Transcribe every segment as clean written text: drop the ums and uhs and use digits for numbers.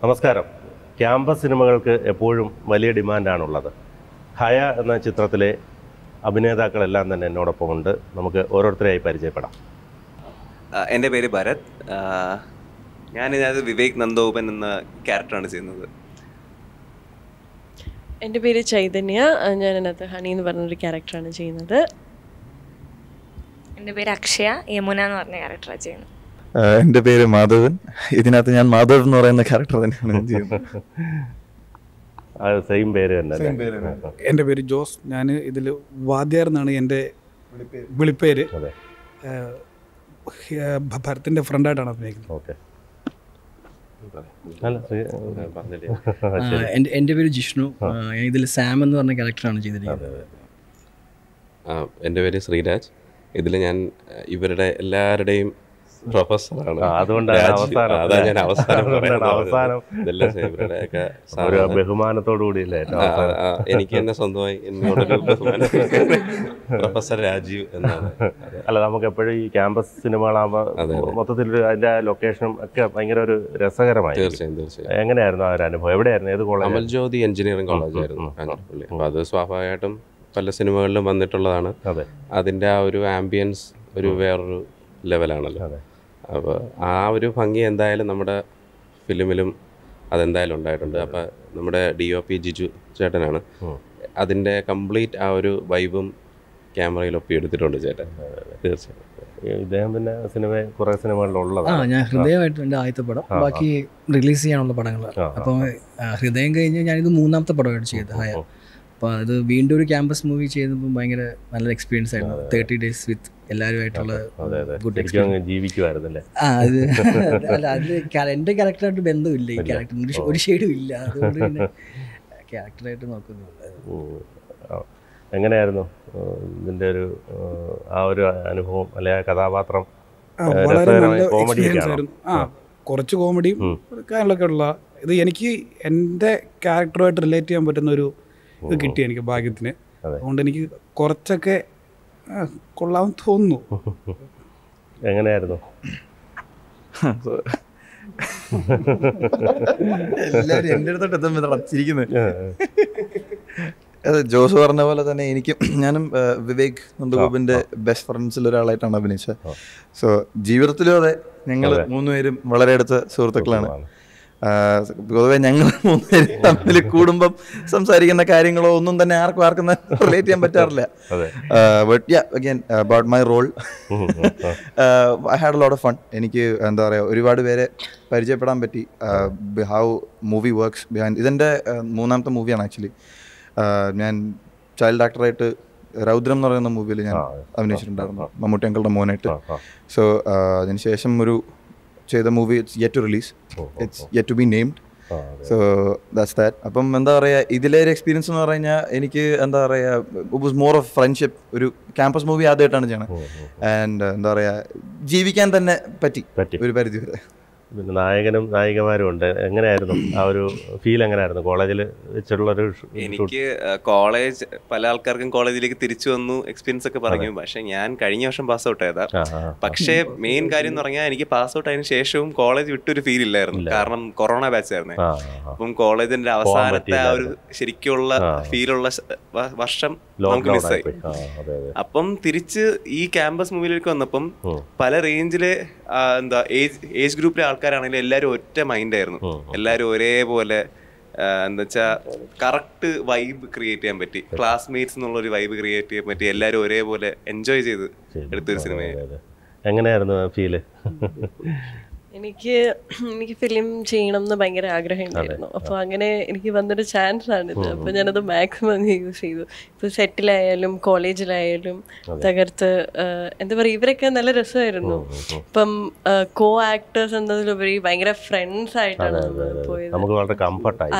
നമസ്കാരം. ക്യാമ്പസ് സിനിമകൾക്ക് എപ്പോഴും വലിയ ഡിമാൻഡാണുള്ളത്. ഹയ എന്ന ചിത്രത്തിലെ അഭിനേതാക്കളെല്ലാം തന്നെ എന്നോടൊപ്പം ഉണ്ട്. നമുക്ക് ഓരോരുത്തരെയായി പരിചയപ്പെടാം. എൻ്റെ പേര് ഭരത്. ഞാനിത് വിവേക് നന്ദോപൻ എന്ന ക്യാരക്ടറാണ് ചെയ്യുന്നത്. എൻ്റെ പേര് ചൈതന്യ. ഞാനതിനകത്ത് ഹണി എന്ന് പറഞ്ഞൊരു ക്യാരക്ടറാണ് ചെയ്യുന്നത്. എൻ്റെ പേര് അക്ഷയ. യമുന എന്ന് പറഞ്ഞ ക്യാരക്ടറാണ് ചെയ്യുന്നത്. എൻ്റെ പേര് മാധവൻ. ഇതിനകത്ത് ഞാൻ മാധവൻ എന്ന് പറയുന്ന ക്യാരക്ടർ തന്നെയാണ് ചെയ്യുന്നത്. എൻ്റെ പേര് ജോസ്. ഞാൻ ഇതിൽ വാദ്യാർ എന്നാണ് എൻ്റെ വിളിപ്പേര്. ഭരത്തിൻ്റെ ഫ്രണ്ടായിട്ടാണ് അഭിനയിക്കുന്നത്. എൻ്റെ പേര് ജിഷ്ണു. ഇതിൽ സാം എന്ന് പറഞ്ഞ ക്യാരക്ടറാണ് ചെയ്തിരിക്കുന്നത്. എൻ്റെ പേര് ശ്രീരാജ്. ഇതിൽ ഞാൻ ഇവരുടെ എല്ലാവരുടെയും പ്രൊഫസറാണ്. അതുകൊണ്ടാണ് അവസാനം ബഹുമാനത്തോടുകൂടി എനിക്ക് തന്നെ സ്വന്തമായി പ്രൊഫസർ രാജീവ് എന്നാണ്. അല്ല, നമുക്ക് എപ്പോഴും ഈ ക്യാമ്പസ് സിനിമകളാകുമ്പോൾ മൊത്തത്തിൽ അതിന്റെ ലൊക്കേഷനും ഒക്കെ ഭയങ്കര ഒരു രസകരമായി. തീർച്ചയായും. എങ്ങനെയായിരുന്നു ആ ഒരു അനുഭവം? എവിടെയായിരുന്നു? ഏത് കോളേജ്? അമൽജ്യോതി എഞ്ചിനീയറിംഗ് കോളേജായിരുന്നു കാഞ്ഞിരപ്പള്ളി. അപ്പോൾ അത് സ്വാഭാവികമായിട്ടും പല സിനിമകളിലും വന്നിട്ടുള്ളതാണ്. അതിന്റെ ആ ഒരു ആംബിയൻസ് ഒരു വേറൊരു ലെവലാണല്ലോ. അപ്പോൾ ആ ഒരു ഭംഗി എന്തായാലും നമ്മുടെ ഫിലിമിലും അതെന്തായാലും ഉണ്ടായിട്ടുണ്ട്. അപ്പോൾ നമ്മുടെ DOP ജിജു ചേട്ടനാണ് അതിൻ്റെ കംപ്ലീറ്റ് ആ ഒരു വൈബും ക്യാമറയിലൊപ്പി എടുത്തിട്ടുണ്ട് ചേട്ടൻ. തീർച്ചയായിട്ടും ഇദ്ദേഹം പിന്നെ സിനിമ കുറേ സിനിമകളിലുള്ളതാണ്. ഞാൻ ഹൃദയമായിട്ട് എൻ്റെ ആദ്യത്തെ പടം, ബാക്കി റിലീസ് ചെയ്യാനുള്ള പടങ്ങൾ. അപ്പോൾ ഹൃദയം കഴിഞ്ഞ് ഞാനിത് മൂന്നാമത്തെ പടമായിട്ട് ചെയ്തത്. അപ്പോൾ അത് വീണ്ടും ഒരു ക്യാമ്പസ് മൂവി ചെയ്തപ്പോൾ ഭയങ്കര നല്ലൊരു എക്സ്പീരിയൻസ് ആയിരുന്നു. 30 days വിത്ത് എല്ലാവരുമായിട്ടുള്ള ഗുഡ് എക്സ്പീരിയൻസ്. അല്ല, അതിൽ എൻ്റെ ക്യാരക്ടറായിട്ട് ബന്ധമില്ല. ഈ ക്യാരക്ടറിന് ഒരു ഷെയ്ഡും ഇല്ല. അതുകൊണ്ട് തന്നെ ക്യാരക്ടറായിട്ട് നോക്കുന്നുണ്ട്. എങ്ങനെയായിരുന്നു ഇതിൻ്റെ ഒരു ആ ഒരു അനുഭവം? അല്ലെ, ആ കഥാപാത്രം കുറച്ച് കോമഡിയും കാര്യങ്ങളൊക്കെ ഉള്ള ഇത് എനിക്ക് എൻ്റെ ക്യാരക്ടറുമായിട്ട് റിലേറ്റ് ചെയ്യാൻ പറ്റുന്നൊരു ഇത് കിട്ടി എനിക്ക് ഭാഗ്യത്തിന്. അതുകൊണ്ട് എനിക്ക് കുറച്ചൊക്കെ കൊള്ളാൻ തോന്നുന്നു. എങ്ങനെയായിരുന്നു? എല്ലാവരും എൻ്റെ അടുത്തോട്ട് എത്തുമ്പോൾ തടച്ചിരിക്കുന്നത്. അതെ, ജോസ് പറഞ്ഞ പോലെ തന്നെ എനിക്കും, ഞാനും വിവേക് നന്ദഗോപിൻ്റെ ബെസ്റ്റ് ഫ്രണ്ട്സിൽ ഒരാളായിട്ടാണ് അഭിനയിച്ചത്. സോ ജീവിതത്തിലും അതെ, ഞങ്ങൾ മൂന്നുപേരും വളരെ അടുത്ത സുഹൃത്തുക്കളാണ്. പൊതുവെ ഞങ്ങൾ മൂന്നുപേരും തമ്മിൽ കൂടുമ്പം സംസാരിക്കുന്ന കാര്യങ്ങളോ ഒന്നും തന്നെ ആർക്കും റിലേറ്റ് ചെയ്യാൻ പറ്റാറില്ല. But ya, again about my role, I had a lot of fun. എനിക്ക് എന്താ പറയുക, ഒരുപാട് പേരെ പരിചയപ്പെടാൻ പറ്റി. How movie works behind. ഇതെൻ്റെ മൂന്നാമത്തെ മൂവിയാണ് ആക്ച്വലി. ഞാൻ ചൈൽഡ് ആക്ടറായിട്ട് റൗദ്രം എന്ന് പറയുന്ന മൂവിയിൽ ഞാൻ അഭിനയിച്ചിട്ടുണ്ടായിരുന്നു, മമ്മൂട്ടി അങ്കിളുടെ മോനായിട്ട്. സോ അതിനുശേഷം ഒരു ചെയ്ത movie it's yet to release, it's yet to be named. So that's that. അപ്പം എന്താ പറയുക, ഇതിലെ ഒരു എക്സ്പീരിയൻസ് എന്ന് പറഞ്ഞു കഴിഞ്ഞാൽ എനിക്ക് എന്താ പറയുക, it was more of friendship. ഒരു ക്യാമ്പസ് മൂവി ആദ്യമായിട്ടാണ് ചെയ്യണത്. ആൻഡ് എന്താ പറയുക, ജീവിക്കാൻ തന്നെ പറ്റി ഒരു പരിധി വരെ. പിന്നെ നായകനും നായികമാരും ഉണ്ട്. എങ്ങനെയായിരുന്നു ആ ഒരു ഫീൽ? എങ്ങനെയായിരുന്നു കോളേജിൽ വെച്ചിട്ടുള്ളൊരു? എനിക്ക് കോളേജ്, പല ആൾക്കാർക്കും കോളേജിലേക്ക് തിരിച്ചു വന്നു എക്സ്പീരിയൻസ് ഒക്കെ പറഞ്ഞു. പക്ഷെ ഞാൻ കഴിഞ്ഞ വർഷം പാസ് ഔട്ട് ആയതാ. പക്ഷേ മെയിൻ കാര്യം എന്ന് പറഞ്ഞാൽ എനിക്ക് പാസ് ഔട്ട് ആയതിനു ശേഷവും കോളേജ് വിട്ടൊരു ഫീൽ ഇല്ലായിരുന്നു. കാരണം കൊറോണ ബാച്ച് ആയിരുന്നു. അപ്പം കോളേജിന്റെ അവസാനത്തെ ആ ഒരു ശരിക്കുള്ള ഫീലുള്ള വർഷം നമുക്ക് മിസ്സായി. അപ്പം തിരിച്ച് ഈ ക്യാമ്പസ് മൂവിയിലേക്ക് വന്നപ്പം പല റേഞ്ചിലെ എന്താ ഏജ് ഗ്രൂപ്പിലെ ആൾക്കാരാണെങ്കിലും എല്ലാവരും ഒറ്റ മൈൻഡായിരുന്നു. എല്ലാവരും ഒരേപോലെ എന്താ വെച്ചാൽ കറക്റ്റ് വൈബ് ക്രിയേറ്റ് ചെയ്യാൻ പറ്റി. ക്ലാസ്മേറ്റ്സ് എന്നുള്ളൊരു വൈബ് ക്രിയേറ്റ് ചെയ്യാൻ പറ്റി. എല്ലാവരും ഒരേപോലെ എൻജോയ് ചെയ്ത് എടുത്തൊരു സിനിമയായിരുന്നു. എങ്ങനെയായിരുന്നു ഫീല്? എനിക്ക് ഫിലിം ചെയ്യണം എന്ന് ഭയങ്കര ആഗ്രഹം ഉണ്ടായിരുന്നു. അപ്പോൾ അങ്ങനെ എനിക്ക് വന്നൊരു ചാൻസാണിത്. അപ്പോൾ ഞാനത് മാക്സിമം അങ്ങ് യൂസ് ചെയ്തു. ഇപ്പോൾ സെറ്റിലായാലും കോളേജിലായാലും തകർത്ത് എന്താ പറയുക, ഇവരൊക്കെ നല്ല രസമായിരുന്നു. ഇപ്പം കോ ആക്ടേഴ്സ് എന്നതിലുപരി ഭയങ്കര ഫ്രണ്ട്സ് ആയിട്ടാണ് പോയത്.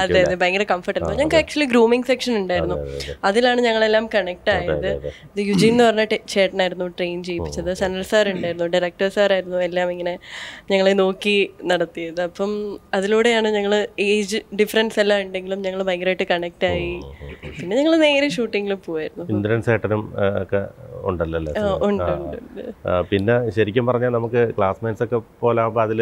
അതെ അതെ, ഭയങ്കര കംഫർട്ടായിരുന്നു. ഞങ്ങൾക്ക് ആക്ച്വലി ഗ്രൂമിങ് സെക്ഷൻ ഉണ്ടായിരുന്നു. അതിലാണ് ഞങ്ങളെല്ലാം കണക്ട് ആയത്. യുജിൻ എന്ന് പറഞ്ഞ ചേട്ടനായിരുന്നു ട്രെയിൻ ചെയ്യിപ്പിച്ചത്. സനൽ സാർ ഉണ്ടായിരുന്നു, ഡയറക്ടർ സാറായിരുന്നു എല്ലാം ഇങ്ങനെ ഞങ്ങളെ നോക്കി നടത്തിയത്. അപ്പം അതിലൂടെയാണ് ഞങ്ങൾ, ഏജ് ഡിഫറൻസ് എല്ലാം ഉണ്ടെങ്കിലും ഞങ്ങൾ ഭയങ്കരമായിട്ട് കണക്റ്റായി. പിന്നെ ഞങ്ങൾ നേരെ ഷൂട്ടിങ്ങിൽ പോയായിരുന്നു. ഇന്ദ്രൻ ചേട്ടനും ഒക്കെ ഉണ്ടല്ലോ പിന്നെ ശരിക്കും പറഞ്ഞാൽ നമുക്ക് ക്ലാസ്മേറ്റ്സ് ഒക്കെ പോലാകുമ്പോൾ അതിൽ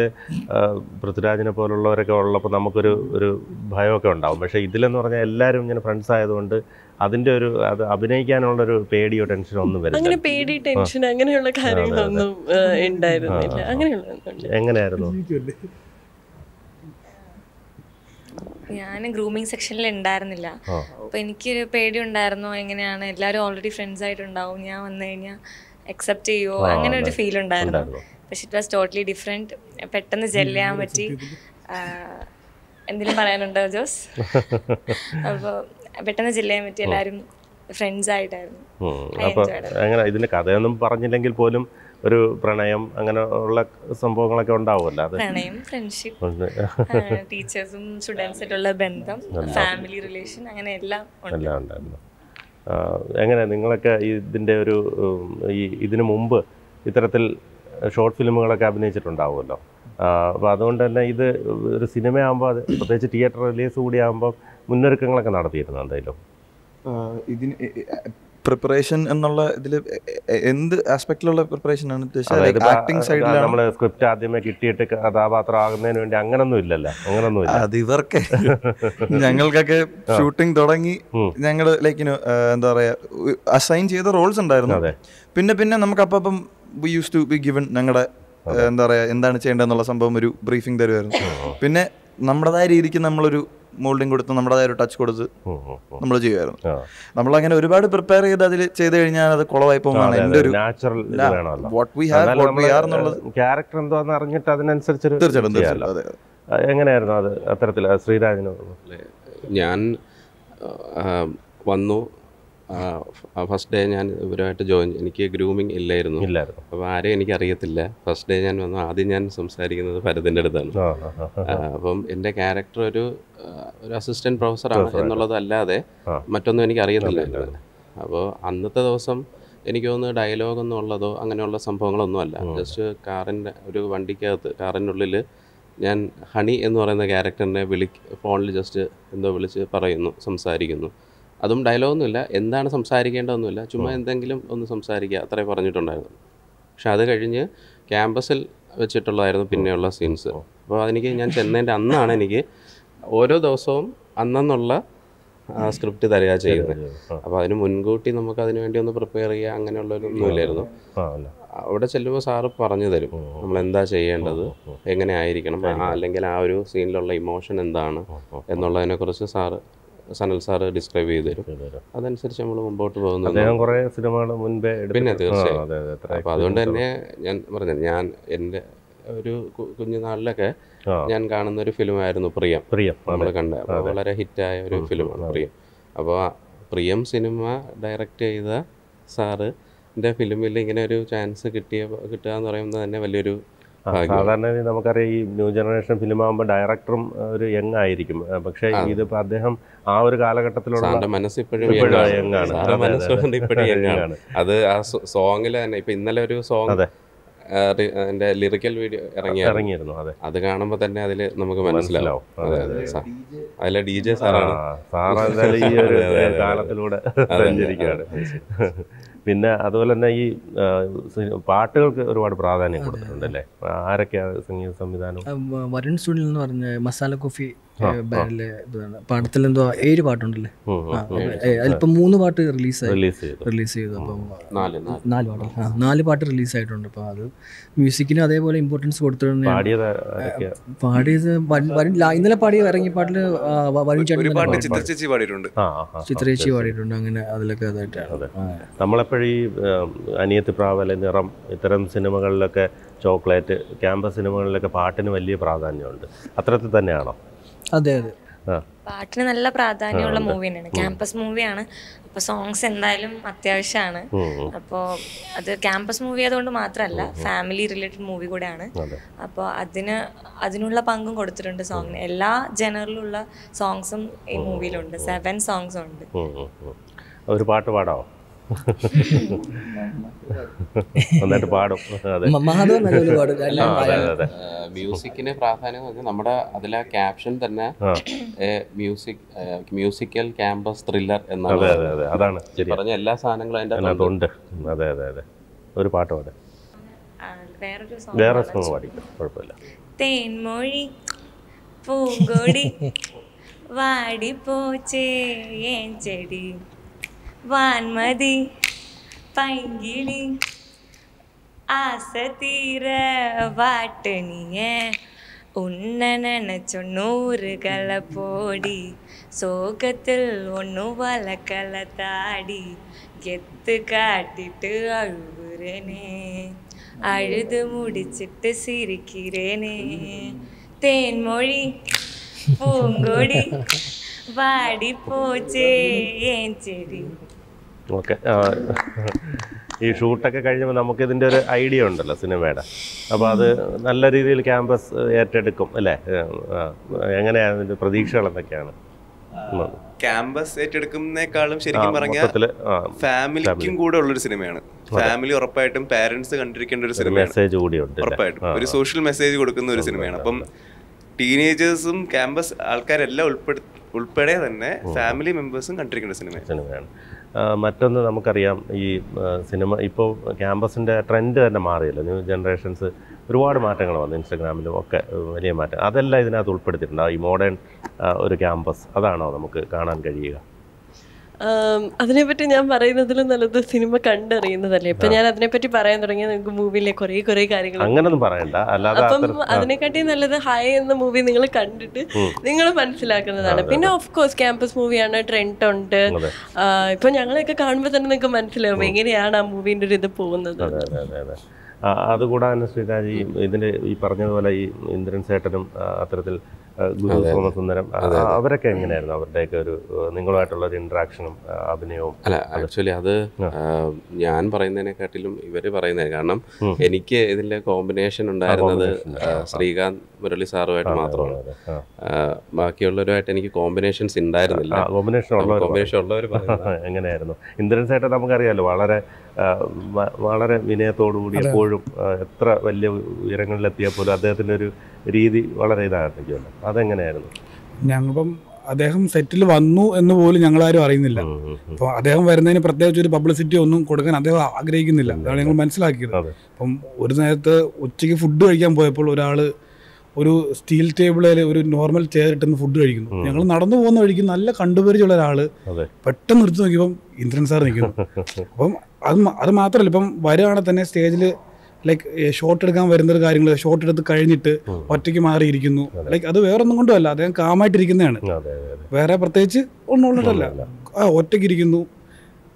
പൃഥ്വിരാജിനെ പോലുള്ളവരൊക്കെ ഉള്ളപ്പോൾ നമുക്കൊരു ഒരു ഭയമൊക്കെ ഉണ്ടാവും. പക്ഷേ ഇതിലെന്ന് പറഞ്ഞാൽ എല്ലാവരും ഇങ്ങനെ ഫ്രണ്ട്സ് ആയതുകൊണ്ട് അതിൻ്റെ ഒരു അത് അഭിനയിക്കാനുള്ളൊരു പേടിയോ ടെൻഷനോ ഒന്നും വരും. അങ്ങനെ പേടി ടെൻഷൻ അങ്ങനെയുള്ള കാര്യങ്ങളൊന്നും ഉണ്ടായിരുന്നില്ല. അങ്ങനെയുള്ള എങ്ങനെയായിരുന്നു? ഞാൻ ഗ്രൂമിങ് സെക്ഷനിൽ ഉണ്ടായിരുന്നില്ല. അപ്പോൾ എനിക്കൊരു പേടി ഉണ്ടായിരുന്നു, എങ്ങനെയാണ് എല്ലാവരും ഓൾറെഡി ഫ്രണ്ട്സ് ആയിട്ടുണ്ടാവും, ഞാൻ വന്നു കഴിഞ്ഞാൽ അക്സെപ്റ്റ് ചെയ്യുമോ, അങ്ങനെ ഒരു ഫീൽ ഉണ്ടായിരുന്നു. പക്ഷെ ഇറ്റ് വാസ് ടോട്ടലി ഡിഫറെൻറ്റ്. പെട്ടെന്ന് ജെല്ല് ചെയ്യാൻ പറ്റി. എന്തെങ്കിലും പറയാനുണ്ടോ ജോസ്? അപ്പോൾ പെട്ടെന്ന് ജെല്ല് ചെയ്യാൻ പറ്റി, എല്ലാവരും ഫ്രണ്ട്സ് ആയിട്ടായിരുന്നു. അങ്ങനെ ഇതിൻ്റെ കഥയൊന്നും പറഞ്ഞില്ലെങ്കിൽ പോലും ഒരു പ്രണയം അങ്ങനെ ഉള്ള സംഭവങ്ങളൊക്കെ ഉണ്ടാവുമല്ലോ. അത് പ്രണയം, ഫ്രണ്ട്ഷിപ്പ്, ടീച്ചേഴ്സും സ്റ്റുഡൻസുമായിട്ടുള്ള ബന്ധം, ഫാമിലി റിലേഷൻ, അങ്ങനെ എല്ലാം ഉണ്ടായിരുന്നു. എങ്ങനെ നിങ്ങളൊക്കെ ഇതിൻ്റെ ഒരു ഇതിനു മുമ്പ് ഇത്തരത്തിൽ ഷോർട്ട് ഫിലിമുകളൊക്കെ അഭിനയിച്ചിട്ടുണ്ടാവുമല്ലോ. അപ്പോൾ അതുകൊണ്ട് തന്നെ ഇത് ഒരു സിനിമയാകുമ്പോൾ അത് പ്രത്യേകിച്ച് തിയേറ്റർ റിലീസ് കൂടിയാകുമ്പോൾ മുന്നൊരുക്കങ്ങളൊക്കെ നടത്തിയിരുന്നു എന്തായാലും ഇതിന്? പ്രിപ്പറേഷൻ എന്നുള്ള ഇതിൽ എന്ത് ആസ്പെക്റ്റിലുള്ള പ്രിപ്പറേഷനാണ് ഉദ്ദേശിച്ചത്? ആക്ടിംഗ് സൈഡിലാണ് നമ്മൾ സ്ക്രിപ്റ്റ് ആദ്യമേ കിട്ടിയിട്ട് കഥാപാത്രം ആകുന്നതിന് വേണ്ടി അങ്ങനൊന്നും ഇല്ലല്ലോ, അങ്ങനൊന്നും ഇല്ല. അത് ഇവർക്ക് ഞങ്ങൾക്കൊക്കെ ഷൂട്ടിംഗ് തുടങ്ങി ഞങ്ങൾ ലൈക്കിന് എന്താ പറയുക അസൈൻ ചെയ്ത റോൾസ് ഉണ്ടായിരുന്നു. പിന്നെ പിന്നെ നമുക്ക് അപ്പം we use to be given ഞങ്ങളുടെ എന്താ പറയുക എന്താണ് ചെയ്യേണ്ടതെന്നുള്ള സംഭവം ഒരു ബ്രീഫിംഗ് തരുമായിരുന്നു. പിന്നെ നമ്മുടേതായ രീതിക്ക് നമ്മളൊരു മോൾഡിങ് കൊടുത്ത് നമ്മുടേതായ ഒരു ടച്ച് കൊടുത്ത് നമ്മൾ ചെയ്യുമായിരുന്നു. നമ്മളങ്ങനെ ഒരുപാട് പ്രിപ്പയർ ചെയ്ത് അതിൽ ചെയ്ത് കഴിഞ്ഞാൽ അത് കുളവായി പോകുന്നതാണ് എൻ്റെ ഒരു ക്യാരക്ടർ എന്താണെന്ന് അറിഞ്ഞിട്ട് അതിനനുസരിച്ച് തീർച്ചയായിട്ടും. അതെ, എങ്ങനെയായിരുന്നു അത് അത്തരത്തിൽ ശ്രീരാജിന്? ഞാൻ വന്നു ഫസ്റ്റ് ഡേ ഞാൻ ഇവരുമായിട്ട് ജോയിൻ, എനിക്ക് ഗ്രൂമിങ് ഇല്ലായിരുന്നു. അപ്പോൾ ആരെയും എനിക്കറിയത്തില്ല. ഫസ്റ്റ് ഡേ ഞാൻ വന്നു, ആദ്യം ഞാൻ സംസാരിക്കുന്നത് ഭരതിൻ്റെ അടുത്താണ്. അപ്പം എൻ്റെ ക്യാരക്ടർ ഒരു ഒരു അസിസ്റ്റൻറ്റ് പ്രൊഫസറാണ് എന്നുള്ളതല്ലാതെ മറ്റൊന്നും എനിക്കറിയത്തില്ലായിരുന്നു. അപ്പോൾ അന്നത്തെ ദിവസം എനിക്ക് തോന്നുന്നു ഡയലോഗ് എന്നുള്ളതോ അങ്ങനെയുള്ള സംഭവങ്ങളൊന്നും അല്ല. ജസ്റ്റ് കാറിൻ്റെ ഒരു വണ്ടിക്കകത്ത് കാറിനുള്ളിൽ ഞാൻ ഹണി എന്ന് പറയുന്ന ക്യാരക്ടറിനെ ഫോണിൽ ജസ്റ്റ് എന്തോ വിളിച്ച് പറയുന്നു, സംസാരിക്കുന്നു. അതും ഡയലോഗൊന്നുമില്ല, എന്താണ് സംസാരിക്കേണ്ടതൊന്നുമില്ല, ചുമ്മാ എന്തെങ്കിലും ഒന്ന് സംസാരിക്കുക, അത്രേ പറഞ്ഞിട്ടുണ്ടായിരുന്നു. പക്ഷെ അത് കഴിഞ്ഞ് ക്യാമ്പസിൽ വെച്ചിട്ടുള്ളതായിരുന്നു പിന്നെയുള്ള സീൻസ്. അപ്പോൾ അതെനിക്ക് ഞാൻ ചെന്നതിൻ്റെ അന്നാണ് എനിക്ക് ഓരോ ദിവസവും അന്നെന്നുള്ള സ്ക്രിപ്റ്റ് തരിക ചെയ്യുന്നത്. അപ്പോൾ അതിന് മുൻകൂട്ടി നമുക്ക് അതിന് വേണ്ടി ഒന്ന് പ്രിപ്പയർ ചെയ്യുക അങ്ങനെയുള്ളൊരൊന്നും ഇല്ലായിരുന്നു. അവിടെ ചെല്ലുമ്പോൾ സാറ് പറഞ്ഞു തരും നമ്മളെന്താ ചെയ്യേണ്ടത്, എങ്ങനെ ആയിരിക്കണം, അല്ലെങ്കിൽ ആ ഒരു സീനിലുള്ള ഇമോഷൻ എന്താണ് എന്നുള്ളതിനെക്കുറിച്ച് സാറ് സനൽ സാറ് ഡിസ്ക്രൈബ് ചെയ്ത് തരും. അതനുസരിച്ച് നമ്മൾ മുമ്പോട്ട് പോകുന്നു. പിന്നെ തീർച്ചയായും. അപ്പം അതുകൊണ്ട് തന്നെ ഞാൻ പറഞ്ഞത്, ഞാൻ എൻ്റെ ഒരു കുഞ്ഞുനാളിലൊക്കെ ഞാൻ കാണുന്ന ഒരു ഫിലിമായിരുന്നു പ്രിയം. നമ്മൾ കണ്ട വളരെ ഹിറ്റായ ഒരു ഫിലിമാണ് പ്രിയം. അപ്പോൾ പ്രിയം സിനിമ ഡയറക്റ്റ് ചെയ്ത സാറിൻ്റെ ഫിലിമിൽ ഇങ്ങനെ ഒരു ചാൻസ് കിട്ടുക എന്ന് പറയുന്നത് തന്നെ വലിയൊരു സാധാരണ നമുക്കറിയാം. ഈ ന്യൂ ജനറേഷൻ ഫിലിമാകുമ്പോൾ ഡയറക്ടറും ഒരു യങ് ആയിരിക്കും. പക്ഷേ ഇതിപ്പോൾ അദ്ദേഹം ആ ഒരു കാലഘട്ടത്തിലുള്ള മനസ്സിപ്പോഴും യങ്ങാണ്. അത് ആ സോങ്ങിൽ തന്നെ ഇപ്പം ഇന്നലെ ഒരു സോങ് എൻ്റെ ലിറിക്കൽ വീഡിയോ ഇറങ്ങിയിരുന്നു. അത് കാണുമ്പോൾ തന്നെ അതിൽ നമുക്ക് മനസ്സിലാവും. അതിലെ ഡി ജെ സാറാണ്. സാറ് ഈ ഒരു കാലത്തിലൂടെ സഞ്ചരിക്കുകയാണ്. പിന്നെ അതുപോലെ തന്നെ ഈ പാട്ടുകൾക്ക് ഒരുപാട് പ്രാധാന്യം കൊടുത്തിട്ടുണ്ടല്ലേ? ആരൊക്കെ സംഗീത സംവിധാനം? വരുൺ സ്റ്റുഡിയോ എന്ന് പറഞ്ഞ മസാല കോഫി ബാൻഡിലെ ഇതാണ്. പടത്തിൽ എന്തോ 7 പാട്ടുണ്ടല്ലേ? അതിലിപ്പം 3 പാട്ട് റിലീസ് ചെയ്തു. അപ്പം 4 പാട്ട് റിലീസ് ആയിട്ടുണ്ട്. അപ്പോൾ അത് മ്യൂസിക്കിന് അതേപോലെ ഇമ്പോർട്ടൻസ് കൊടുത്തിട്ടുണ്ട്. പാടിയത് ഇന്നലെ പാടിയ ഇറങ്ങിയ പാട്ടിൽ വരുൺ ചേട്ടൻ ചിത്രചേച്ചി പാടിയിട്ടുണ്ട്. അങ്ങനെ അതിലൊക്കെ അതായിട്ടാണ് നമ്മളെപ്പോഴും ഈ അനിയത്തി പ്രാവലെ, നിറം, ഇത്തരം സിനിമകളിലൊക്കെ, ചോക്ലേറ്റ്, ക്യാമ്പസ് സിനിമകളിലൊക്കെ പാട്ടിന് വലിയ പ്രാധാന്യമുണ്ട്. അത്തരത്തിൽ തന്നെയാണോ? അതെ അതെ, പാട്ടിന് നല്ല പ്രാധാന്യമുള്ള മൂവിയാണ്, ക്യാമ്പസ് മൂവിയാണ്. അപ്പോൾ സോങ്സ് എന്തായാലും അത്യാവശ്യമാണ്. അപ്പോൾ അത് ക്യാമ്പസ് മൂവി ആയതുകൊണ്ട് മാത്രമല്ല, ഫാമിലി റിലേറ്റഡ് മൂവി കൂടെയാണ്. അപ്പോൾ അതിനുള്ള പങ്കും കൊടുത്തിട്ടുണ്ട് സോങ്ങിന്. എല്ലാ ജനറിലുള്ള സോങ്സും ഈ മൂവിയിലുണ്ട്. 7 സോങ്സും ഉണ്ട്. ഒരു പാട്ട് പാടാമോ? നന്നായിട്ട് പാടും. മ്യൂസിക്കിന് പ്രാധാന്യം നമ്മുടെ അതിലെ ക്യാപ്ഷൻ തന്നെ മ്യൂസിക്കൽ ക്യാമ്പസ് ത്രില്ലർ എന്നാണ് പറഞ്ഞ എല്ലാ സാധനങ്ങളും അതിന്റെ അതെ അതെ അതെ ഒരു പാട്ട് പാടെ വേറെ സോങ് പാടിക്കും കുഴപ്പമില്ല. തേൻമൊഴി പൂങ്കൊടി വാടിപ്പോച്ചേ ചെടി വാൻമതി പൈങ്കിളി ആസതീര വാട്ടണിയ ഉന്ന നനച്ചൊണ്ണൂറ് കളപ്പോടി സോകത്തിൽ ഒന്നു വലക്കല താടി എത്ത് കാട്ടിട്ട് അഴുകുരനേ അഴുത് മുടിച്ചിട്ട് സിരിക്കിരനേ തേൻമൊഴി പൂങ്കൊടി വാടിപ്പോച്ചേ ചെടി. ഓക്കെ, ഈ ഷൂട്ടൊക്കെ കഴിയുമ്പോൾ നമുക്കിതിൻ്റെ ഒരു ഐഡിയ ഉണ്ടല്ലോ സിനിമയുടെ, അപ്പോൾ അത് നല്ല രീതിയിൽ ക്യാമ്പസ് ഏറ്റെടുക്കും അല്ലേ? എങ്ങനെയാണ് ഇതിൻ്റെ പ്രതീക്ഷകൾ എന്തൊക്കെയാണ്? ക്യാമ്പസ് ഏറ്റെടുക്കുന്നേക്കാളും ശരിക്കും പറഞ്ഞാൽ ഫാമിലിക്കും കൂടെ ഉള്ളൊരു സിനിമയാണ്. ഫാമിലി ഉറപ്പായിട്ടും പാരൻസ് കണ്ടിരിക്കേണ്ട ഒരു സിനിമയാണ്, ഉറപ്പായിട്ടും ഒരു സോഷ്യൽ മെസ്സേജ് കൊടുക്കുന്ന ഒരു സിനിമയാണ്. അപ്പം ടീനേജേഴ്സും ക്യാമ്പസ് ആൾക്കാരെല്ലാം ഉൾപ്പെടെ തന്നെ ഫാമിലി മെമ്പേഴ്സും കണ്ടിരിക്കേണ്ട സിനിമയാണ്. മറ്റൊന്ന് നമുക്കറിയാം, ഈ സിനിമ ഇപ്പോൾ ക്യാമ്പസിൻ്റെ ട്രെൻഡ് തന്നെ മാറിയല്ലോ, ന്യൂ ജനറേഷൻസ് ഒരുപാട് മാറ്റങ്ങൾ വന്നു, ഇൻസ്റ്റഗ്രാമിലും ഒക്കെ വലിയ മാറ്റം. അതെല്ലാം ഇതിനകത്ത് ഉൾപ്പെടുത്തിയിട്ടുണ്ട്, ഈ മോഡേൺ ഒരു ക്യാമ്പസ്. അതാണോ നമുക്ക് കാണാൻ കഴിയുക? അതിനെപ്പറ്റി ഞാൻ പറയുന്നതിലും നല്ലത് സിനിമ കണ്ടറിയുന്നതല്ലേ. ഇപ്പം ഞാൻ അതിനെപ്പറ്റി പറയാൻ തുടങ്ങിയാൽ നിങ്ങൾക്ക് മൂവിയിലെ കുറേ കാര്യങ്ങൾ അങ്ങനൊന്നും പറയണ്ട. അപ്പം അതിനെക്കാട്ടി നല്ലത് ഹൈ എന്ന മൂവി നിങ്ങൾ കണ്ടിട്ട് നിങ്ങൾ മനസ്സിലാക്കുന്നതാണ്. പിന്നെ ഓഫ് കോഴ്സ് ക്യാമ്പസ് മൂവിയാണ്, ട്രെൻഡ് ഉണ്ട്. ഇപ്പം ഞങ്ങളൊക്കെ കാണുമ്പോൾ തന്നെ നിങ്ങൾക്ക് മനസ്സിലാവും എങ്ങനെയാണ് ആ മൂവിൻ്റെ ഒരു ഇത് പോകുന്നത്. അതുകൂടാതെ ശ്രീരാജി ഇതിൻ്റെ ഈ പറഞ്ഞതുപോലെ ഈ ഇന്ദ്രൻ സേട്ടനും അത്തരത്തിൽ ഗുരു സോമസുന്ദരം അവരൊക്കെ എങ്ങനെയായിരുന്നു അവരുടെയൊക്കെ ഒരു നിങ്ങളുമായിട്ടുള്ള ഒരു ഇൻട്രാക്ഷനും അഭിനയവും? അല്ല, ആക്ച്വലി അത് ഞാൻ പറയുന്നതിനെക്കാട്ടിലും ഇവർ പറയുന്നതിന് കാരണം എനിക്ക് ഇതിൻ്റെ കോമ്പിനേഷൻ ഉണ്ടായിരുന്നത് ശ്രീകാന്ത് മുരളി സാറുമായിട്ട് മാത്രമാണ്. ബാക്കിയുള്ളവരുമായിട്ട് എനിക്ക് കോമ്പിനേഷൻസ് ഉണ്ടായിരുന്നില്ല. കോമ്പിനേഷൻ ഉള്ളവർ എങ്ങനെയായിരുന്നു? ഇന്ദ്രൻ സേട്ടൻ നമുക്കറിയാമല്ലോ, വളരെ വളരെ വിനയത്തോടു കൂടി എപ്പോഴും എത്ര വലിയ ഉയരങ്ങളിലെത്തിയാൽ പോലും അദ്ദേഹത്തിൻ്റെ ഒരു രീതി വളരെ ഇതായിരുന്നില്ല. അതെങ്ങനെയായിരുന്നു? ഞങ്ങളിപ്പം അദ്ദേഹം സെറ്റിൽ വന്നു എന്ന് പോലും ഞങ്ങളാരും അറിയുന്നില്ല. അപ്പോൾ അദ്ദേഹം വരുന്നതിന് പ്രത്യേകിച്ച് ഒരു പബ്ലിസിറ്റി ഒന്നും കൊടുക്കാൻ അദ്ദേഹം ആഗ്രഹിക്കുന്നില്ല, അതാണ് ഞങ്ങൾ മനസ്സിലാക്കിയത്. അപ്പം ഒരു നേരത്ത് ഉച്ചയ്ക്ക് ഫുഡ് കഴിക്കാൻ പോയപ്പോൾ ഒരാൾ ഒരു സ്റ്റീൽ ടേബിളിൽ ഒരു നോർമൽ ചെയർ ഇട്ടുന്ന ഫുഡ് കഴിക്കുന്നു. ഞങ്ങൾ നടന്നു പോകുന്ന വഴിക്ക് നല്ല കണ്ടുപരിചയുള്ള ഒരാൾ പെട്ടെന്ന് നിർത്തി നോക്കിയപ്പം ഇന്ദ്രൻ സാർ നിൽക്കുന്നു. അപ്പം അത് മാത്രമല്ല, ഇപ്പം വരികയാണെങ്കിൽ തന്നെ സ്റ്റേജിൽ ലൈക്ക് ഷോട്ട് എടുക്കാൻ വരുന്നൊരു കാര്യങ്ങൾ ഷോട്ട് എടുത്ത് കഴിഞ്ഞിട്ട് ഒറ്റയ്ക്ക് മാറിയിരിക്കുന്നു. ലൈക്ക് അത് വേറൊന്നും കൊണ്ടുമല്ല, അദ്ദേഹം കാമായിട്ടിരിക്കുന്നതാണ്, വേറെ പ്രത്യേകിച്ച് ഒന്നും ഉള്ളതല്ല. ഒറ്റയ്ക്കിരിക്കുന്നു,